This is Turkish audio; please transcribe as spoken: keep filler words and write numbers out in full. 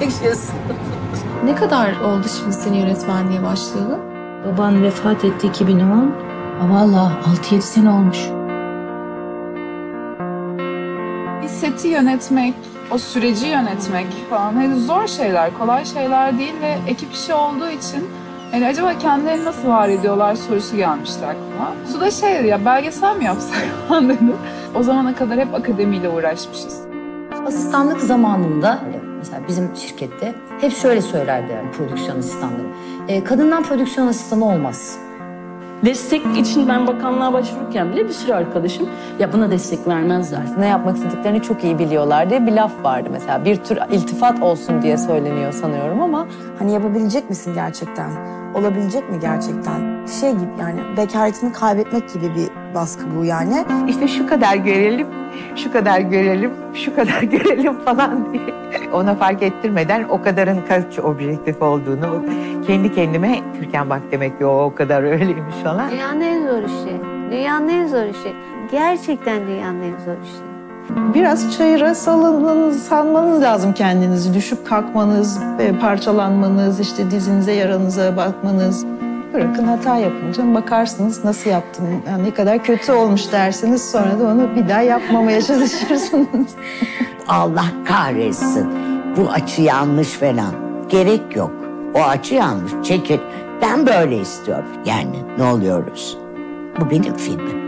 çekiyorsun. Ne kadar oldu şimdi seni yönetmenliğe başlayalım? Baban vefat etti iki bin on. Vallahi altı yedi sene olmuş. Bir seti yönetmek, o süreci yönetmek falan hani zor şeyler, kolay şeyler değil ve ekip işi olduğu için hani acaba kendileri nasıl var ediyorlar sorusu gelmişti aklıma. Su da şey ya, belgesel mi yapsak falan dedim. O zamana kadar hep akademiyle uğraşmışız. Asistanlık zamanında mesela bizim şirkette hep şöyle söylerdi yani prodüksiyon asistanları. E, kadından prodüksiyon asistanı olmaz. Destek için ben bakanlığa başvururken bile bir sürü arkadaşım ya buna destek vermezler. Ne yapmak istediklerini çok iyi biliyorlar diye bir laf vardı mesela. Bir tür iltifat olsun diye söyleniyor sanıyorum ama hani yapabilecek misin gerçekten? Olabilecek mi gerçekten? Şey gibi yani bekaretini kaybetmek gibi bir baskı bu yani. İşte şu kadar görelim, şu kadar görelim, şu kadar görelim falan diye. Ona fark ettirmeden o kadarın kaç objektif olduğunu kendi kendime Türkan bak demek ki o kadar öyleymiş falan. Dünyanın en zor işi. Dünyanın en zor işi. Gerçekten dünyanın en zor işi. Biraz çayıra salınmanız, salmanız lazım kendinizi. Düşüp kalkmanız, parçalanmanız, işte dizinize, yaranıza bakmanız. Bırakın hata yapınca bakarsınız nasıl yaptım, yani ne kadar kötü olmuş dersiniz. Sonra da onu bir daha yapmamaya çalışırsınız. Allah kahretsin, bu açı yanlış falan. Gerek yok, o açı yanlış, çekil. Ben böyle istiyorum. Yani ne oluyoruz? Bu benim filmim.